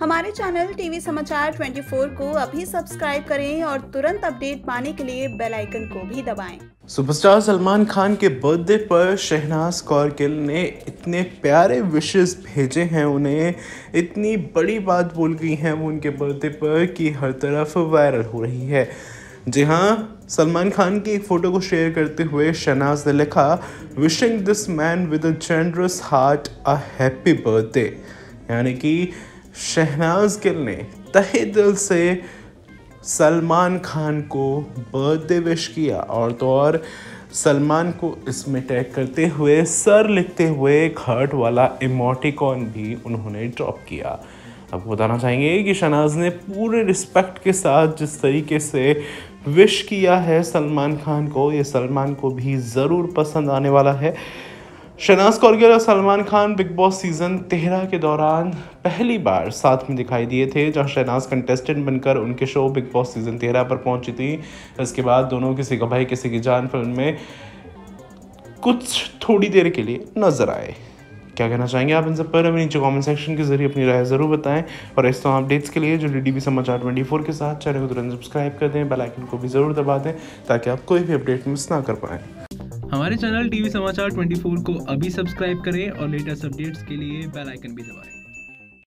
हमारे channel TV समाचार 24 को अभी सब्सक्राइब करें और तुरंत अपडेट पाने के लिए बेल आइकन को भी दबाएं। सुपरस्टार सलमान खान के बर्थडे पर शहनाज गिल ने इतने प्यारे विशेस भेजे हैं, उन्हें इतनी बड़ी बात बोल गई हैं वो उनके बर्थडे पर कि हर तरफ वायरल हो रही है। जी हाँ, सलमान खान की एक फ़ोटो को शेयर करते हुए शहनाज ने लिखा, wishing this man with a generous heart a happy birthday. यानी कि शहनाज गिल ने तहे दिल से सलमान खान को बर्थडे विश किया और तो और सलमान को इसमें टैग करते हुए, सर लिखते हुए एक हार्ट वाला इमोटिकॉन भी उन्होंने ड्रॉप किया। आपको बताना चाहेंगे कि शहनाज ने पूरे रिस्पेक्ट के साथ जिस तरीके से विश किया है सलमान खान को, ये सलमान को भी ज़रूर पसंद आने वाला है। शहनाज गिल और Salman Khan Bigg Boss season 13 के दौरान पहली बार साथ में दिखाई दिए थे, जहां शहनाज कंटेस्टेंट बनकर उनके शो बिग बॉस सीज़न 13 पर पहुंची थी। इसके बाद दोनों किसी का भाई किसी की जान फिल्म में कुछ थोड़ी देर के लिए नजर आए। क्या कहना चाहेंगे आप इन सब पर, हमें नीचे कमेंट सेक्शन के जरिए अपनी राय ज़रूर बताएं और इस तरह अपडेट्स के लिए जुड़ी टीवी समाचार 24 के साथ चैनल को तुरंत सब्सक्राइब कर दें, बेल आइकन को भी ज़रूर दबा दें ताकि आप कोई भी अपडेट मिस ना कर पाएँ। हमारे चैनल टीवी समाचार 24 को अभी सब्सक्राइब करें और लेटेस्ट अपडेट्स के लिए बेल आइकन भी दबाएँ।